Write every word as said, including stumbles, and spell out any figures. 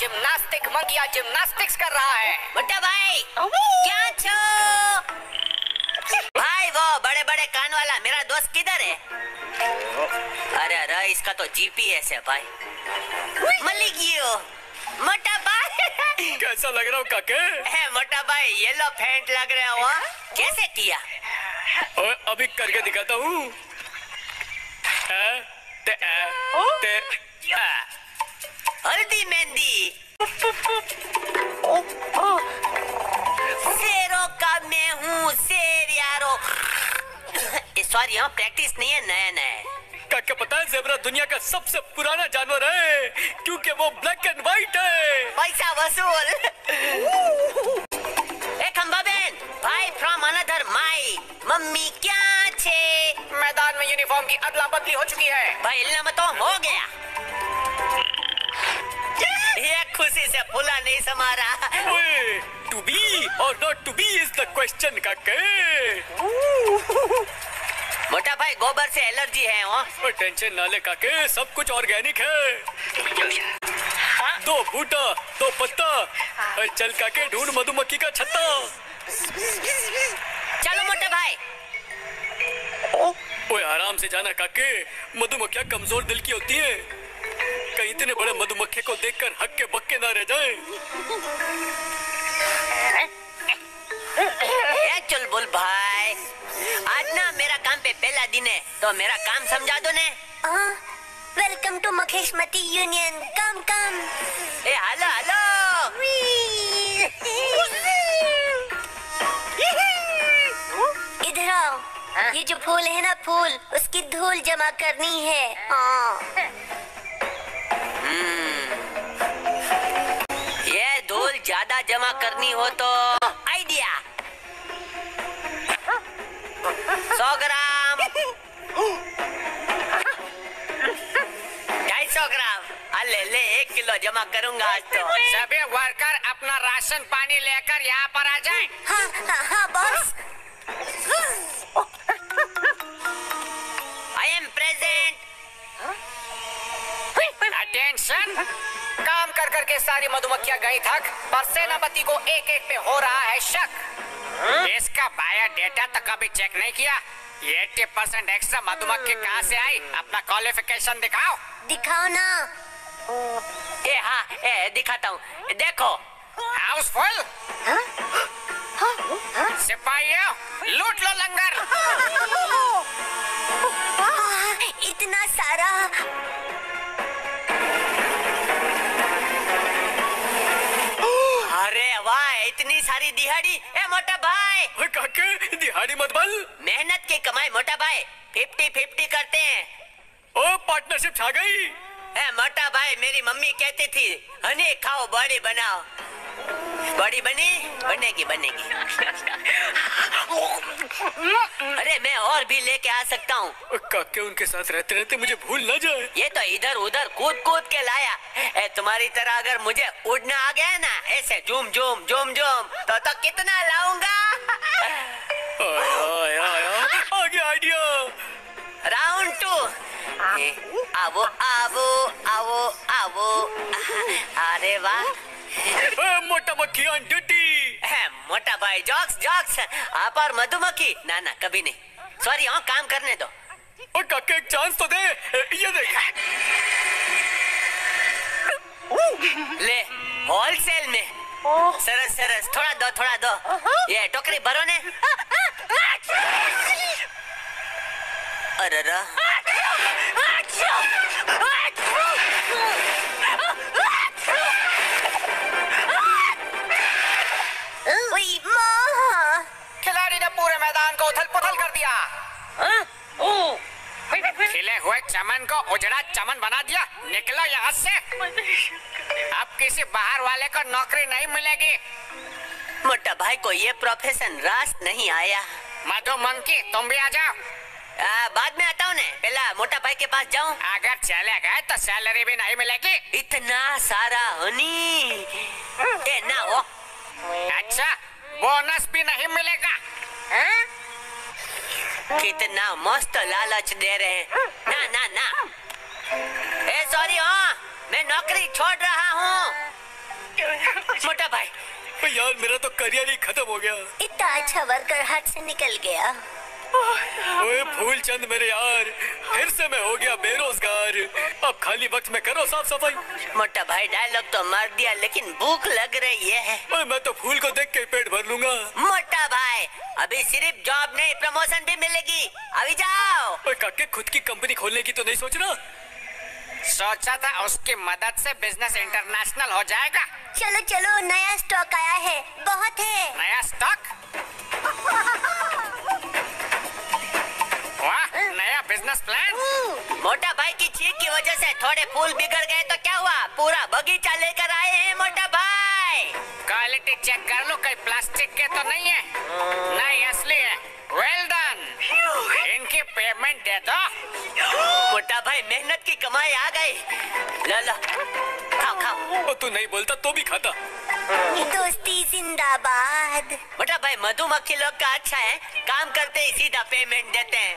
Gymnastic मंकिया gymnastics कर रहा है। बुड्ढा भाई क्या छो भाई, वो बड़े बड़े कान वाला मेरा दोस्त किधर है? अरे अरे इसका तो जीपीएस है भाई। मलिकियो मोटा भाई कैसा लग रहा हूँ काके? मोटा भाई येलो पैंट लग रहा हो, कैसे किया? और अभी करके दिखाता हूँ। हल्दी मेहंदी शेरों का मैं हूँ शेर यारो। सॉरी यहाँ प्रैक्टिस नहीं है, नया नया है। क्या पता है जेबरा दुनिया का सबसे पुराना जानवर है क्योंकि वो ब्लैक एंड व्हाइट है। पैसा वसूल। ए खंबा बहन भाई फ्रॉम अनदर माई मम्मी क्या छे? मैदान में यूनिफॉर्म की अदला बदली हो चुकी है भाई, इल्ला मतो हो गया। ये खुशी से फूला नहीं समा रहा। टू बी और not to be is the question का के। मोटा भाई गोबर से एलर्जी है वो? टेंशन ना ले काके, सब कुछ ऑर्गेनिक है। दो बूटा दो पत्ता, चल काके ढूंढ मधुमक्खी का छत्ता। चलो मोटा भाई। ओए आराम से जाना काके, मधुमक्खियाँ कमजोर दिल की होती है, कहीं इतने बड़े मधुमक्खी को देखकर हक्के बक्के ना रह जाए। चुलबुल भाई आज ना मेरा काम पे पहला दिन है तो मेरा काम समझा दो ने। वेलकम टू मखेश मती यूनियन। कम कम ए हेलो हेलो। इधर आओ। आ? ये जो फूल है ना फूल, उसकी धूल जमा करनी है। hmm. ये धूल ज्यादा जमा करनी हो तो आइडिया सौ ग्राम ढाई सौ ग्राम। अले ले एक किलो जमा करूंगा आज तो। सभी वर्कर अपना राशन पानी लेकर यहाँ पर आ जाएं। हाँ हाँ हाँ boss. I am present. Attention. काम कर करके सारी मधुमक्खियाँ गई थक, पर सेनापति को एक एक पे हो रहा है शक। इसका बायोडेटा तो कभी चेक नहीं किया। अस्सी परसेंट एक्स्ट्रा मधुमक्खी कहाँ से आई? अपना क्वालिफिकेशन दिखाओ। दिखाओ ना। ए हाँ ए, दिखाता हूँ। देखो हाउसफुल। हाँ? हाँ? हाँ? सिपाहियों लूट लो लंगर। हाँ, इतना सारा। अरे वाह इतनी सारी दिहाड़ी। ए मोटा भाई काके दिहाड़ी मत बल, मेहनत की कमाई। मोटा भाई फिफ्टी फिफ्टी करते हैं। ओ पार्टनरशिप छा गई। ए मोटा भाई मेरी मम्मी कहती थी हनी खाओ बॉडी बनाओ। बॉडी बनी बनेगी बनेगी। अरे मैं और भी लेके आ सकता हूँ। काके उनके साथ रहते रहते मुझे भूल ना जाए। ये तो इधर उधर कूद कूद के लाया। ए, तुम्हारी तरह अगर मुझे उड़ना आ गया ना ऐसे झूम झूम झूम झूम तो तो कितना लाऊंगा। आगे आइडिया। Round to. आवो आवो आवो आवो। अरे वाह मोटा मक्खी ऑन ड्यूटी। मोटा भाई जॉक्स जॉक्स। आप और मधुमक्खी ना ना कभी नहीं। सॉरी हाँ काम करने दो। ओ काके एक चांस तो दे। ये देख ले होलसेल में। सरस सरस थोड़ा दो थोड़ा दो। ये टोकरी भरो ने। अरे रा खिलाड़ी ने पूरे मैदान को उथल पुथल कर दिया। खिले हुए चमन को उजड़ा चमन बना दिया। निकलो यहाँ से। अब किसी बाहर वाले को नौकरी नहीं मिलेगी। मोटा भाई को ये प्रोफेशन रास नहीं आया। मधु मंकी तुम भी आ जाओ। आ, बाद में आता हूँ ने, पहला मोटा भाई के पास जाऊँ। अगर चले गए तो सैलरी भी नहीं मिलेगी। इतना सारा हनी ए ना हो। अच्छा बोनस भी नहीं मिलेगा। हा? कितना मस्त लालच दे रहे हैं। ना ना ना। ए सॉरी हाँ मैं नौकरी छोड़ रहा हूँ। अबे यार मेरा तो करियर ही खत्म हो गया, इतना अच्छा वर्कर हाथ से निकल गया। ओए फूलचंद मेरे यार, फिर से मैं हो गया बेरोजगार। अब खाली वक्त में करो साफ सफाई। मोटा भाई डायलॉग तो मार दिया लेकिन भूख लग रही है। ओए मैं तो फूल को देख के पेट भर लूंगा। मोटा भाई अभी सिर्फ जॉब नहीं प्रमोशन भी मिलेगी, अभी जाओ। ओए काके खुद की कंपनी खोलने की तो नहीं सोच रहा? सोचा था उसकी मदद से बिजनेस इंटरनेशनल हो जाएगा। चलो चलो नया स्टॉक आया है, बहुत है। नया स्टॉक, वाह नया बिजनेस प्लान। मोटा भाई की चीख की वजह से थोड़े फूल बिगड़ गए तो क्या हुआ, पूरा बगीचा लेकर आए हैं मोटा भाई। क्वालिटी चेक कर लो कहीं प्लास्टिक के तो नहीं है। नहीं असली है। वेल डन, इनकी पेमेंट दे दो। मोटा भाई मेहनत की कमाई आ गई। लाला खाओ खाओ। तू नहीं बोलता तो भी खाता। दोस्ती जिंदाबाद। मोटा भाई मधुमक्खी लोग का अच्छा है, काम करते ही सीधा पेमेंट देते हैं।